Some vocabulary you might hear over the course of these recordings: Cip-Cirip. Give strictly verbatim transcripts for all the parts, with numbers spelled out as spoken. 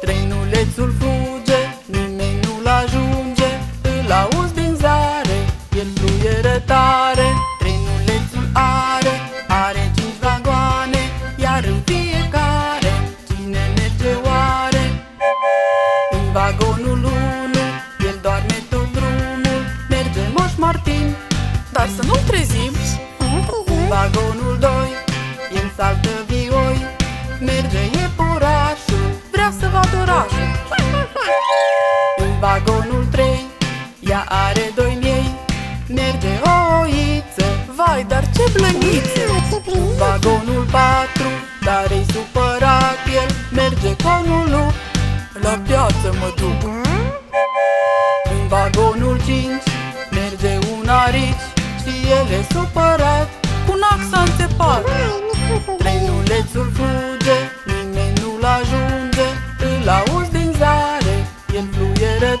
Trenulețul fuge, nimeni nu-l ajunge, îl auzi din zare, el fluieră tare. Trenulețul are, are cinci vagoane, iar în fiecare, cine merge oare? În vagonul unu, el doarme tot drumul, merge Moș Martin, dar să nu-l trezim. În vagonul doi, el saltă vioi, merge iepurașul, vrea să vadă orașul. În vagonul trei, ea are doi miei, merge o oiță, vai, dar ce blăniță. În vagonul patru, dar e supărat el, merge conul, la piață mă duc. În vagonul cinci, merge un arici și el e supărat, cu un ax s-a înțepat. Trenulețul fuge, nimeni nu-l ajunge, îl auzi din zare, el fluieră tare.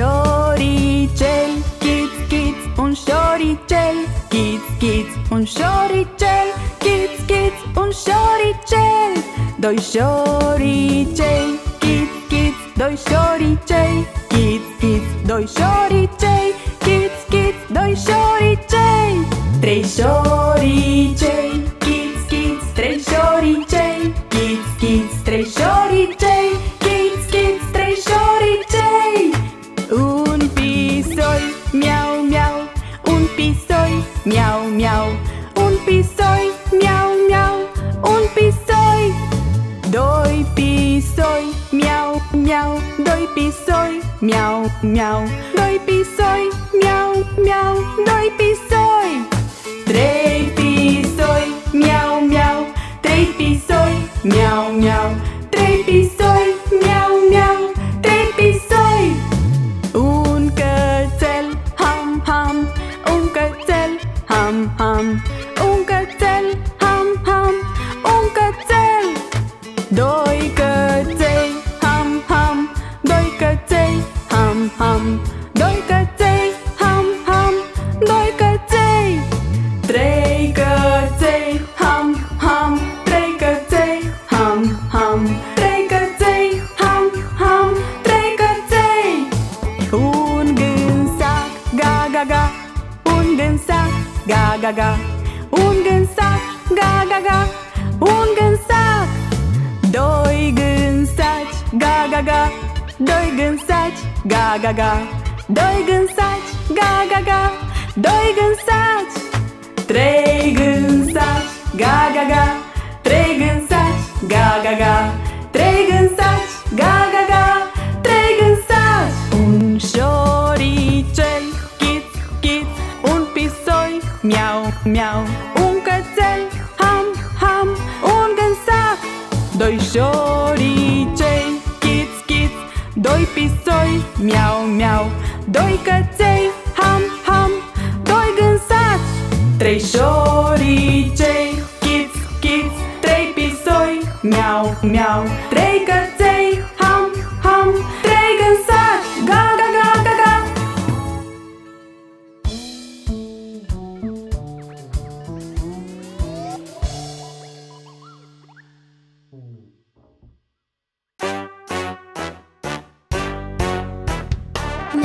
Un șoricel, chiț-chiț, un șoricel, chiț-chiț, un șoricel, chiț-chiț, un șoricel. Doi șoricei, chiț-chiț, doi șoricei, chiț-chiț, doi șoricei, chiț-chiț, doi șoricei. Trei șoricei, chiț-chiț, trei șoricei, chiț-chiț, trei șoricei, chiț-chiț, trei șoricei. Un pisoi, miau, miau, un pisoi, miau, miau, un pisoi, miau, miau, un pisoi. Doi pisoi, miau, miau, doi pisoi, miau, miau, doi pisoi, miau, miau, doi pisoi. Trei pisoi, miau, miau, trei pisoi, miau, miau, trei pisoi, miau, miau, trei pisoi. Un cățel, ham, ham, un cățel, ham, ham, un cățel, ham, ham, un cățel. Doi căței, ham, ham, doi căței, ham, ham, doi căței, ham, ham, doi căței. Trei căței, ham, ham, trei căței, ham, ham, trei căței, ham, ham, trei căței. Un gânsac, ga, ga, ga, un gânsac, ga, ga, ga, un gânsac, ga, ga, ga, un gânsac. Doi gânsaci, ga, ga, ga, doi gânsaci, ga, ga, ga, doi gânsaci, ga, ga, ga, doi gânsaci. Trei gânsaci, ga, ga, ga, trei gânsaci, ga, ga, ga, trei gânsaci, ga, ga, ga, trei gânsaci. Un șoricel, chiț, chiț, un pisoi, miau, miau, un cățel, ham, ham, un gânsac. Doi șoricei, chiț-chiț, doi pisoi, miau-miau, doi căței, ham-ham, doi gânsaci. Trei șoricei, chiț-chiț, trei pisoi, miau-miau, trei căței, ham-ham, trei gânsaci. Ga-ga-ga-ga-ga!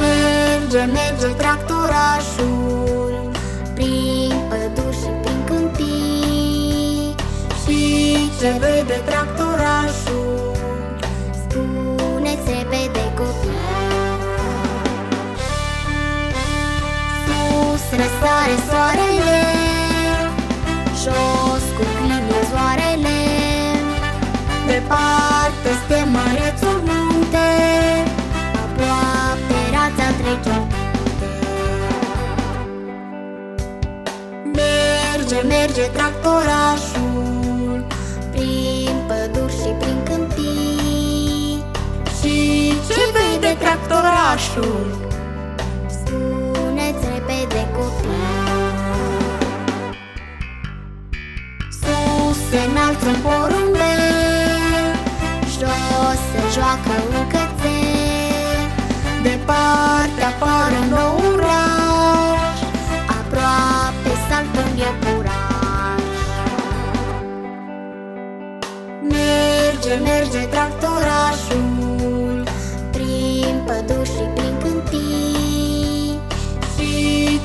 Merge, merge tractorașul prin păduri și prin câmpii. Și ce vede tractorașul, spuneți repede copii. Sus răsare soarele, jos cu plină zoarele. apar peste mărețul munte, aproape rața trece opte. Merge, merge tractorașul prin păduri și prin câmpii. Și ce vede tractorașul? Spuneți repede, copii. Sus înalță un porumbel, jos se joacă un cățel. Departe apar un nou oraș, aproape saltă un iepuraș. Merge, merge tractorașul prin păduri și prin câmpii. Și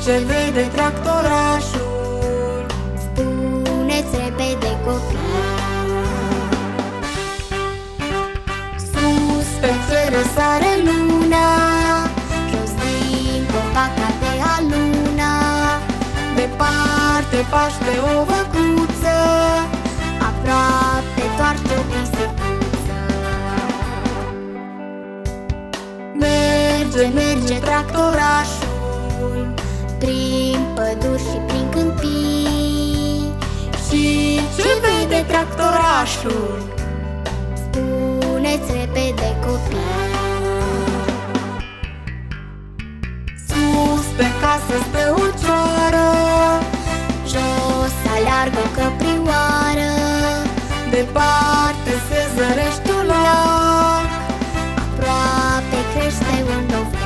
ce vede tractorașul? Repede, copii. Sus pe ceră sare luna, jos din copaca de aluna. Departe pași pe o văcuță, aproape toarce o pisicuță. Merge, merge tractorașul prin păduri și prin câmpii. Și ce vede tractorașul? Spuneți repede, copii. Sus pe casă stă o cioară, jos aleargă o căprioară. Departe se zărește un lac, aproape crește un dovleac.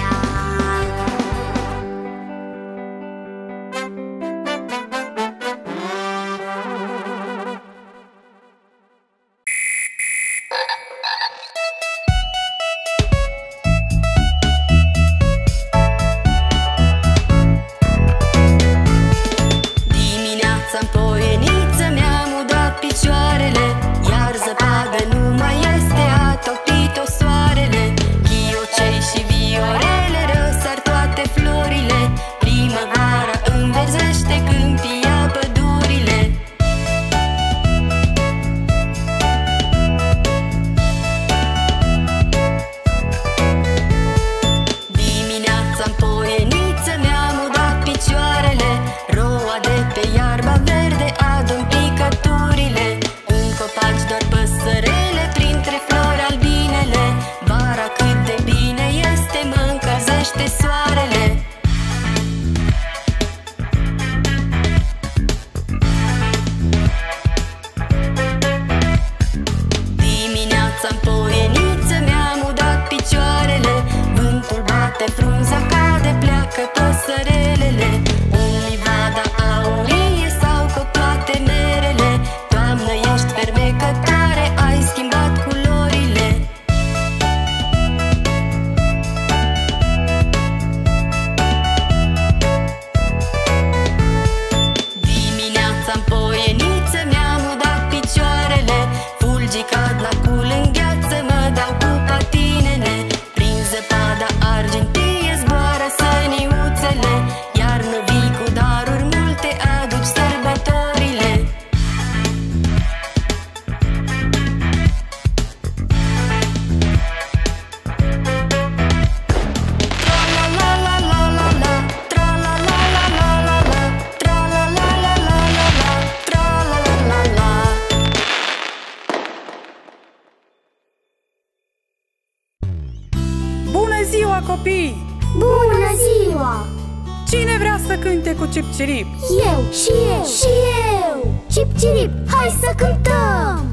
Cip-cirip. Eu, și eu, și eu. Cip-cirip, hai să cântăm.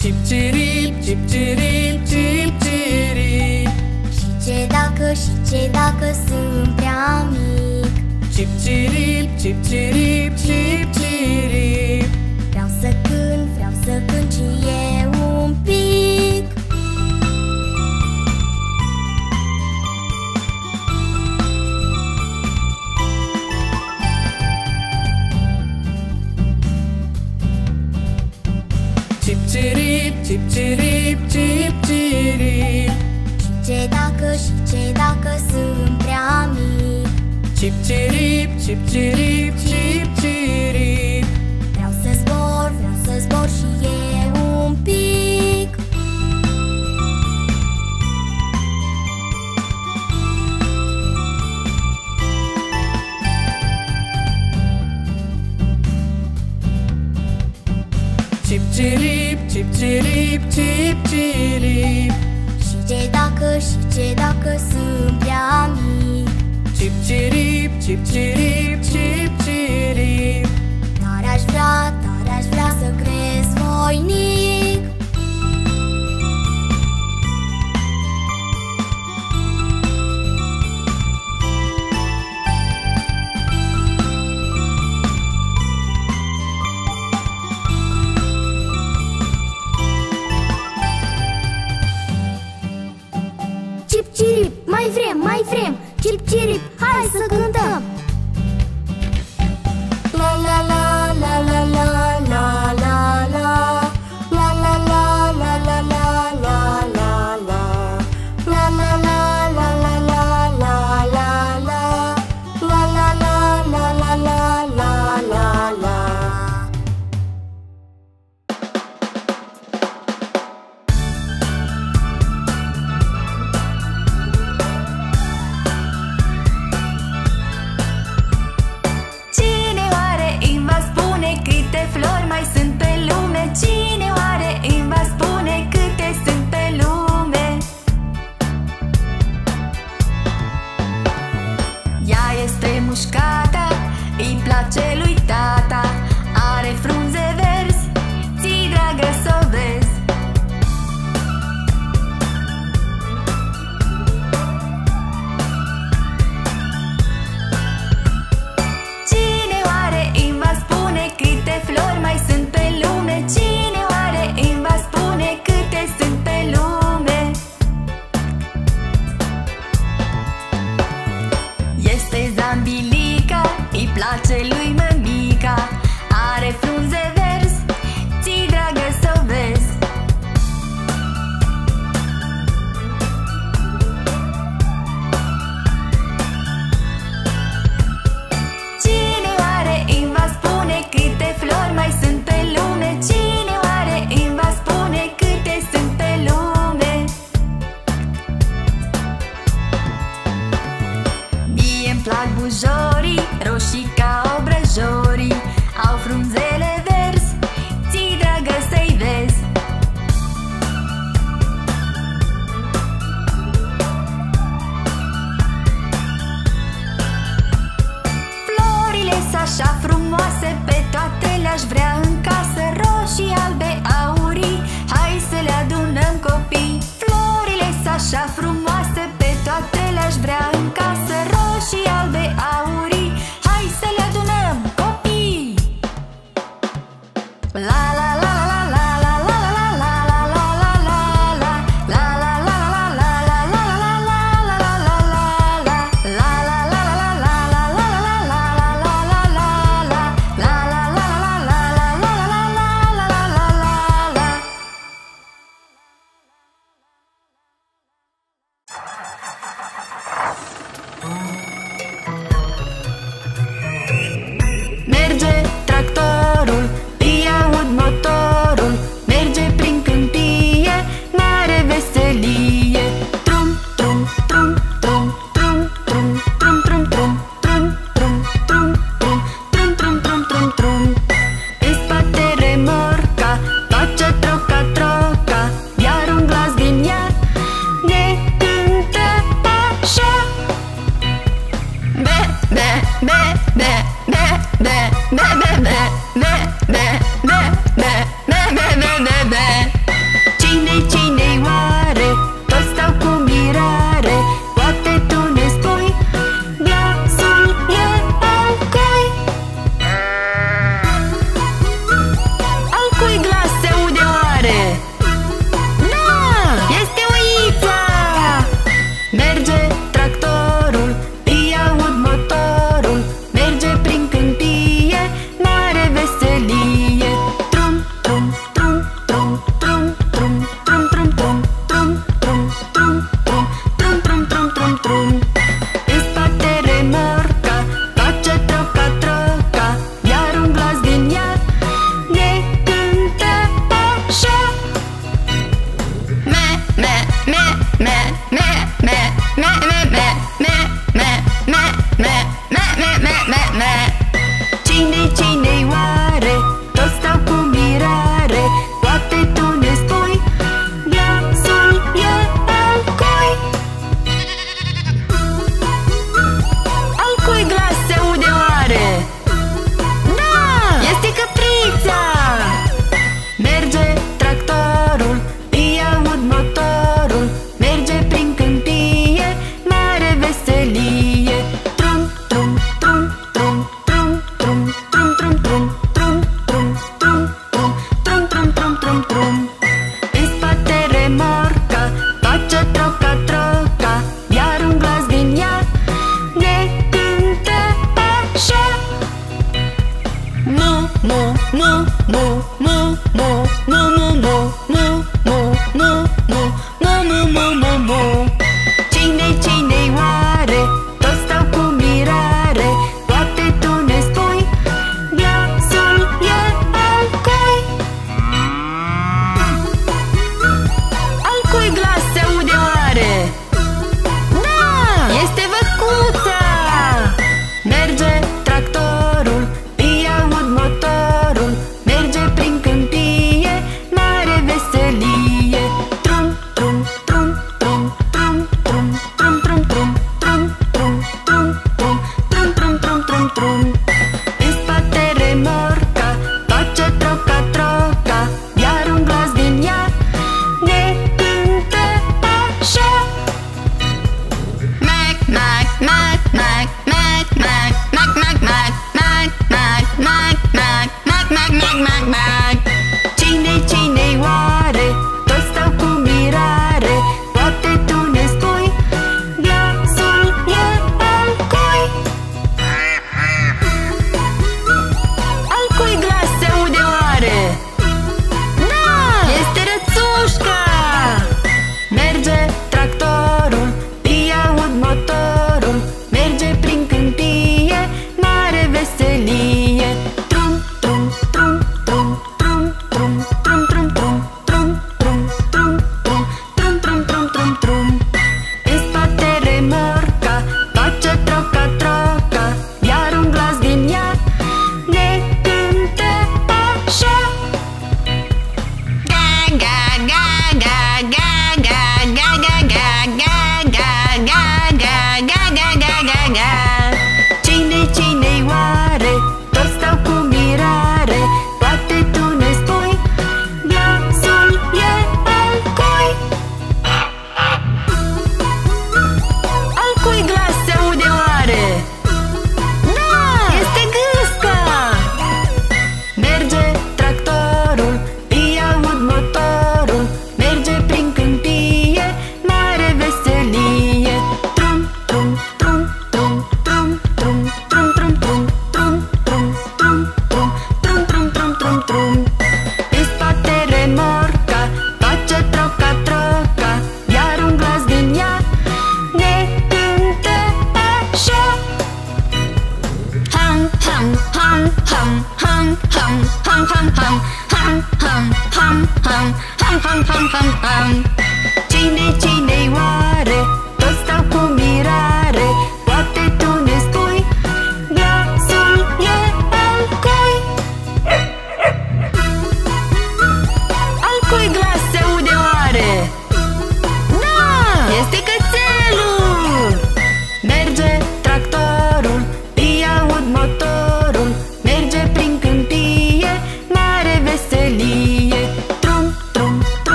Cip-cirip, cip-cirip, cip-cirip. Și ce dacă, și ce dacă sunt prea mic. Cip-cirip, cip-cirip, cip-cirip. Vreau să cânt, vreau să cânt și eu un pic. Cip-cirip, cip-cirip, cip-cirip. Și ce dacă, și ce dacă sunt prea mic. Cip-cirip, cip-cirip, cip-cirip. Vreau să zbor, vreau să zbor și eu un Cirip, cirip, cirip. Și ce dacă, și ce dacă sunt prea mic? Cip-cirip, cip-cirip, cip-cirip. Dar aș vrea, dar aș vrea să cresc voinic. Cip-cirip, mai vrem, mai vrem. Cip-cirip, hai să cântăm! La la la la la la la la la la la la la la la la la la la la la la la la la la la la la la la la la la. Este mușcata, îi place lui tata, are frunze verzi, ți-i dragă s-o vezi. Cine oare îmi va spune câte flori mai sunt pe lume? Cine oare îmi va spune câte sunt pe lume? Este zambilica, îi place lui mămica, are frunze verzi, ți-i dragă s-o vezi. Cine oare îmi va spune câte flori mai sunt pe lume? Cine oare îmi va spune câte sunt pe lume? Mie-mi plac bujorii, roșii ca obrăjorii, au frunzele verzi, ți-i dragă să-i vezi. Florile-s așa frumoase, pe toate le-aș vrea în casă, roșii, albe, aurii, hai să le adunăm copii. Florile-s așa frumoase, pe toate le-aș vrea în casă, roșii, albe, aurii, hai să le adunăm copii. La la la la la la la la la la la la la la la la la la la la la la la. Merge tractorul, îi aud motorul, merge prin câmpie, n-are veselie. Trum, trum, trum, trum, trum, trum, trum, trum, trum, trum, trum, trum, trum, trum, trum, trum, trum, trum. În spate remorca face troca, troca, iar un glas din ea ne cântă așa. Be, be, be, be, be, be, be, be, be, be, be, be, be, be, be, be, be, be. Cine, cine-i oare? Toți stau cu mirare, poate tu ne spui, glasul e al cui? Al cui glas se aude oare? Da, este oița! Merge tractorul, îi aud motorul, merge prin câmpie,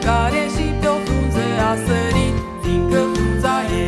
Care și pe o frunze a sărit, fiindcă frunza e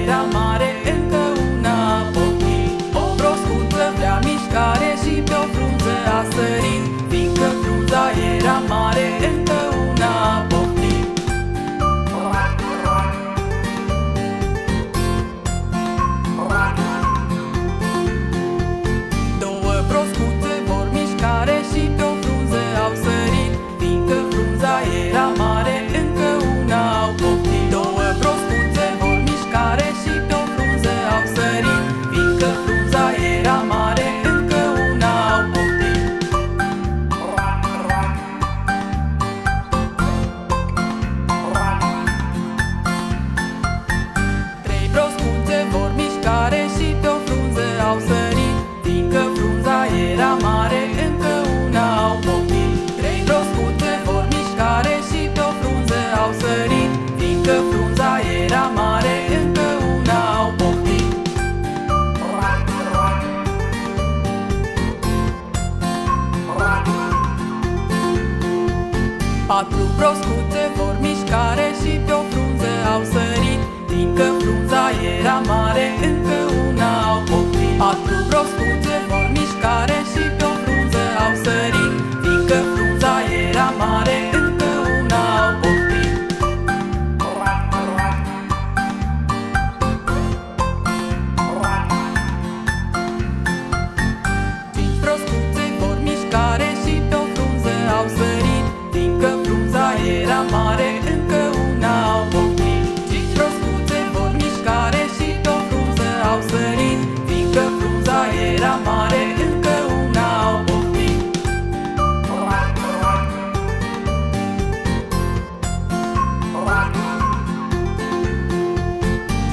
Patru proscuțe vor mișcare și pe-o frunză au sărit. Fiindcă frunza era mare, încă una au poftit. Patru proscuțe vor mișcare și pe-o frunză au sărit. Fiindcă frunza era mare, încă una au poftit. Cinci proscuțe vor mișcare și pe-o frunză au sărit. Fiindcă frunza era mare, încă una au poftit. Cinci proscuțe vor mișcare și pe-o frunză au sărit. Fiindcă frunza era mare, încă una au poftit.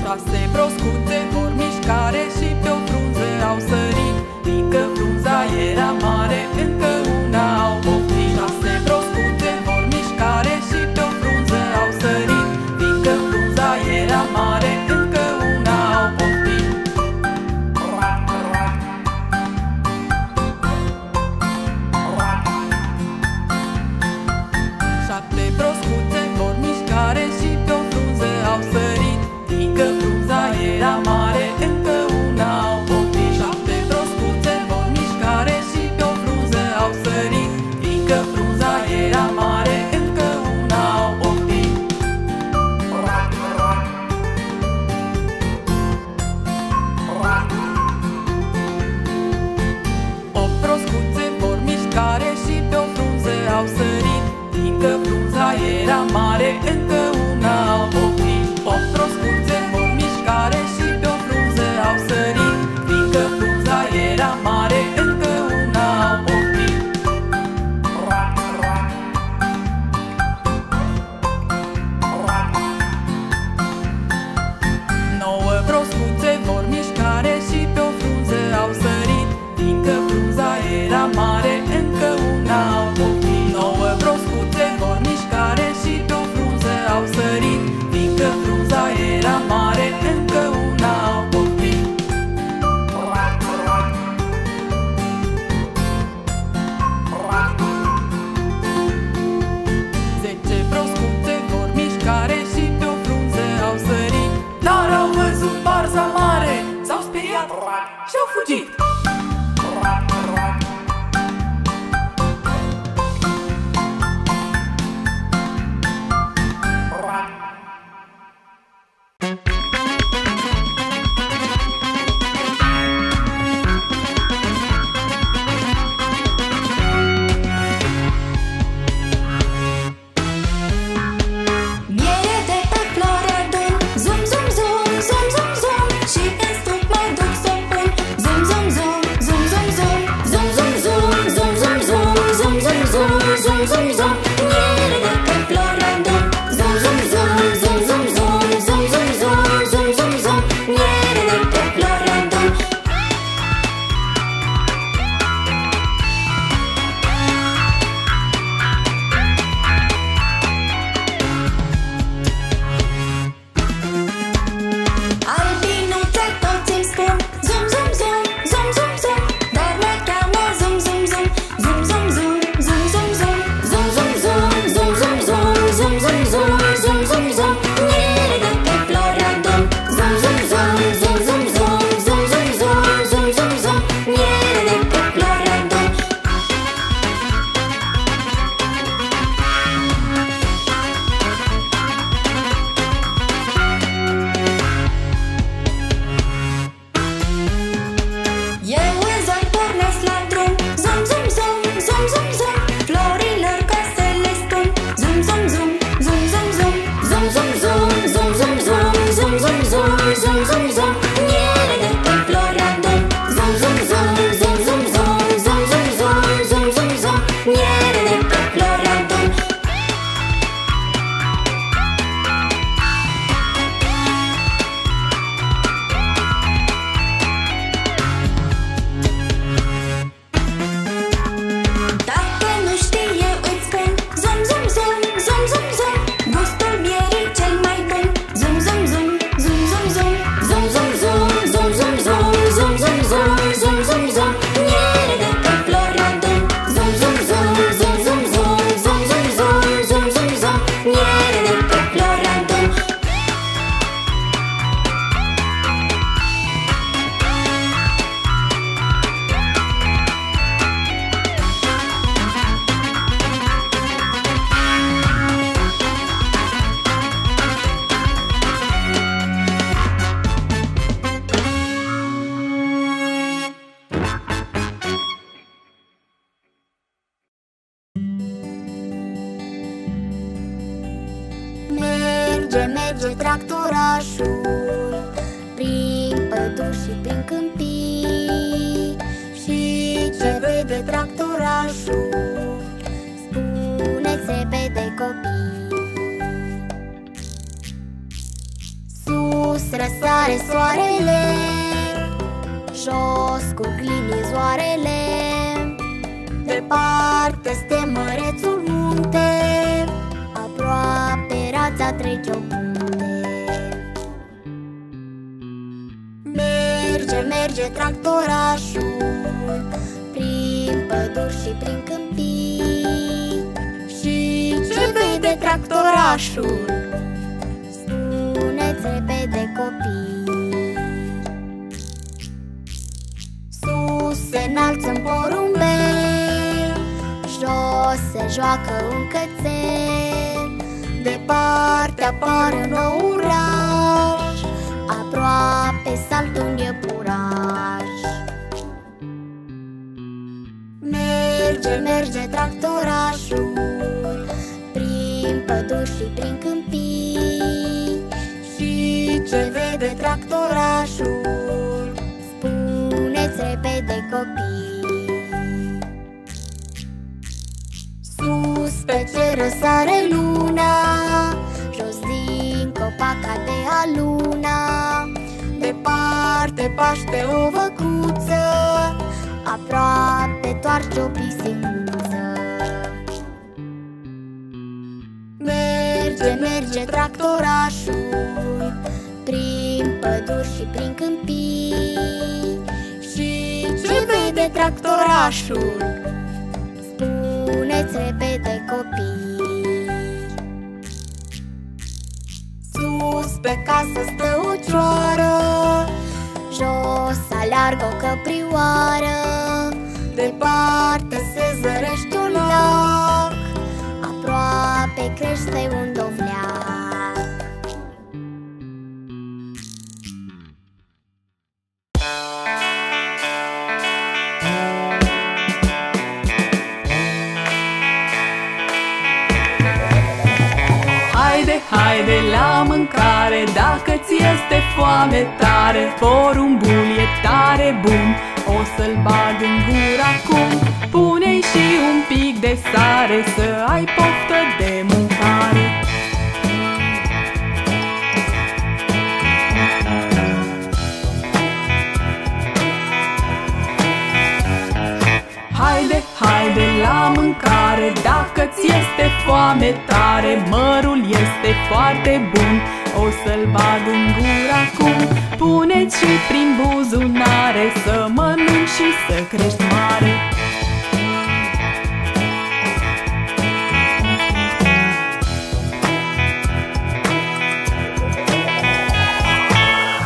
Șase proscuțe vor mișcare și pe-o frunză au sărit. Fiindcă frunza era mare, încă una au poftit. Șase proscuțe vor mișcare și pe-o frunză au sărit. Fiindcă frunza era mare, încă una au poftit. Șapte proscuțe vor mișcare și pe-o frunză au sărit. Fiindcă frunza era mare, încă una au poftit. Șapte proscuțe vor mișcare și pe-o frunză au sărit. Fiindcă frunza era mare, încă una au poftit. Opt proscuțe vor mișcare și pe-o frunză au sărit. Fiindcă frunza era mare, încă una au poftit. Opt proscuțe vor mișcare și pe-o frunză au sărit. Fiindcă frunza era mare, încă una au poftit. Nouă proscuțe vor mișcare și pe-o frunză au sărit. Fiindcă frunza era mare, încă una au poftit. Nouă proscuțe vor mișcare și pe-o frunză merge tractorașul prin păduri și prin câmpii. Și ce vede tractorașul, spuneți-i pe de copii. Sus răsare soarele, jos cu glinii zoarele, departe este mărețul munte, aproape rața trece o punte. Merge, merge tractorașul prin păduri și prin câmpii. Și ce vede tractorașul, spuneți repede copii. Sus se înalță un porumbel, jos se joacă un cățel, departe apare un nou oraș, aproape saltă un iepuraș. Merge, merge tractorașul prin păduri și prin câmpii. Și ce vede tractorașul, spuneți repede copii. Sus pe cer răsare luna, jos din copaca de aluna, departe paște o văcuță, aproape toarce o pisicuță. Merge, merge tractorașul prin păduri și prin câmpii. Și ce vede tractorașul, spuneți repede copii. Sus pe casă stă o cioară, jos aleargă o căprioară, departe se zărește un lac, aproape crește un dovleac. Haide, haide la mâncare, dacă ți este foame tare, porumbul e tare bun, o să-l bag în gură acum. Pune-i și un pic de sare, să ai poftă de mâncare. Haide, haide la mâncare, dacă ți este foame tare, mărul este foarte bun, o să-l bag în gură acum. Pune-ți și prin buzunare, să mănânci și să crești mare.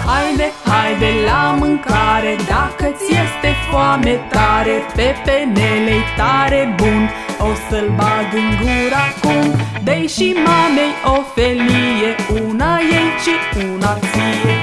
Haide, haide la mâncare, dacă ți este foame tare, pe penelei tare bun, o să-l bag în gură acum. Dă-i și mamei o felie, una ei și una ție.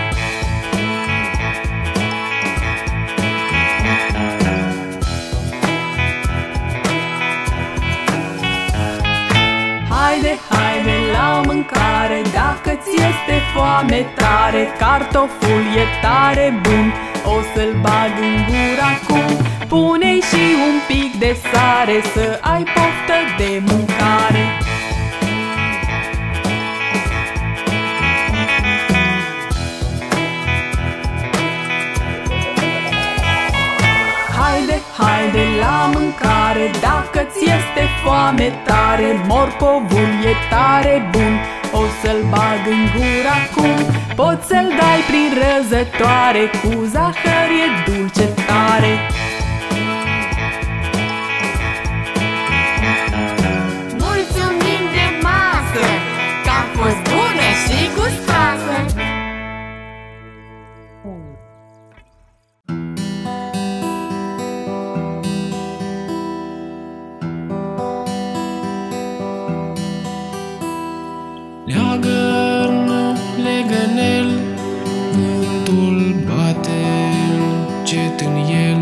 Haide, haide la mâncare, dacă ți este foame tare, cartoful e tare bun, o să-l bag în gură acum. Pune-i și un pic de sare, să ai poftă de mâncare. Haide, haide la mâncare, dacă ți este foame tare, morcovul e tare bun, o să-l bag în gură acum. Poți să-l dai prin răzătoare, cu zahăr e dulce tare. Mulțumim de masă, că a fost bună și gustoasă. Leagă-n legă-n el, vântul bate încet în el.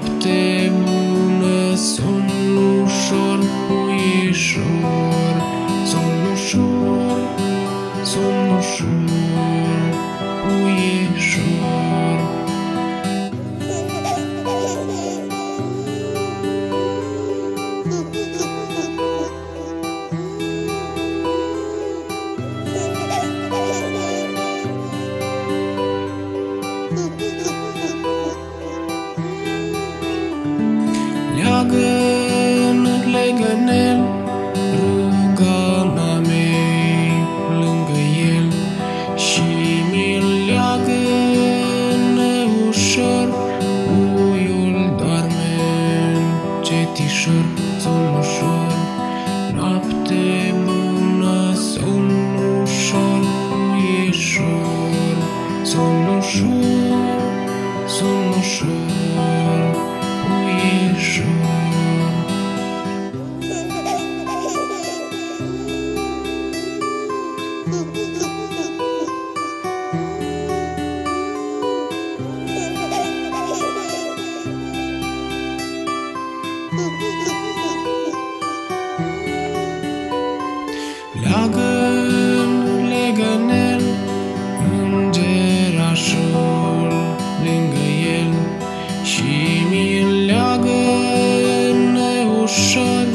noapte bună, somn ușor, puișor, somn ușor, somn ușor, puișor. Leagănă, legănel, rugana mea lângă el și mi-l leagănă ușor, puiul doarme cetișor, somn ușor, noapte bună, somn ușor, puișor, somn ușor, somn ușor, puișor. Leagăn, legănel, îngerașul lângă el și mi-l leagănă ușor,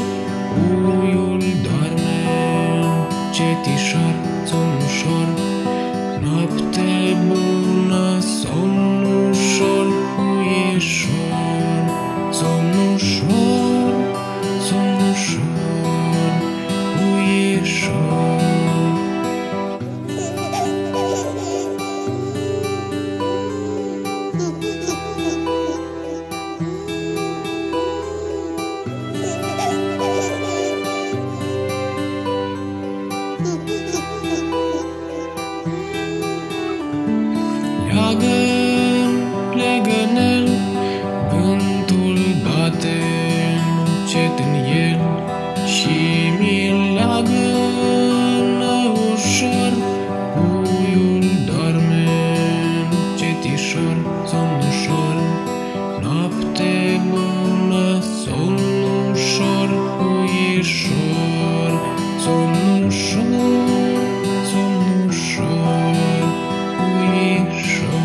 puiul doarme cetișor, somn ușor, noapte bună, somn ușor, puișor, somn ușor, somn ușor, puișor. Leagăn, legănel, vântul bate încet în el și mi-l leagănă ușor, puiul doarme cetișor, somn ușor, noapte bună, somn ușor, puișor, somn ușor, somn ușor, puișor.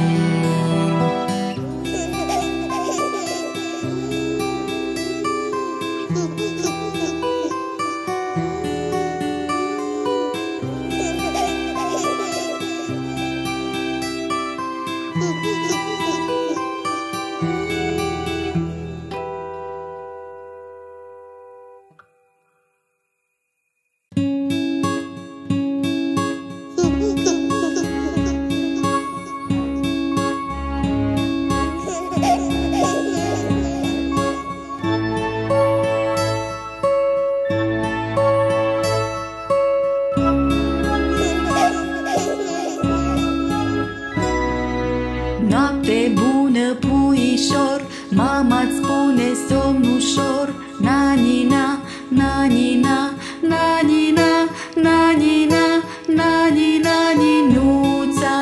Noapte bună, puișor, mama-ți spune somn ușor, na-ni-na, na-ni-na, na-ni-na, na-ni-na, na-ni-na,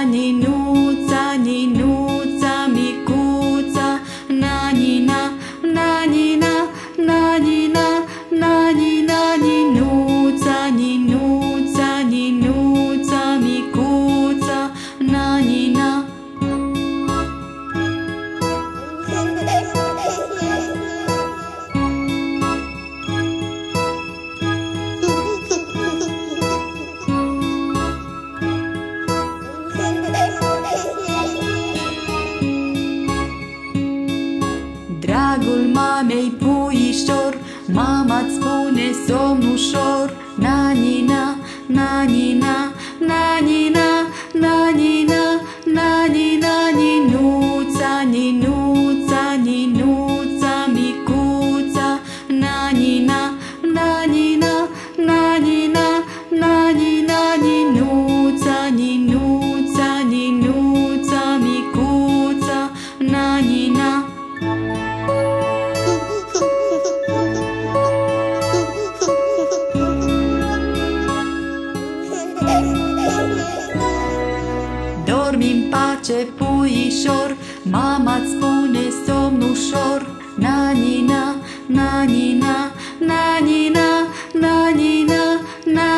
ninuța, ninuța, ninuța, micuța, na-ni-na, na-ni-na, na-ni-na, na-ni-na, ninuța, ninuța, ninuța, micuța, na-ni-na. Dragul mamei puișor, mama-ți spune somn ușor, na-ni-na, na-ni-na, na-ni-na, na-ni-na, na-ni-na, ninuța, ninuța, ninuța, micuța, na-ni-na, na-ni-na, na-ni-na, na-ni-na, ninuța, ninuța, ninuța, micuța, na-ni-na. Dormi în pace, puișor, mama-ți spune somn ușor. na ni na na ni na na ni na na ni na na.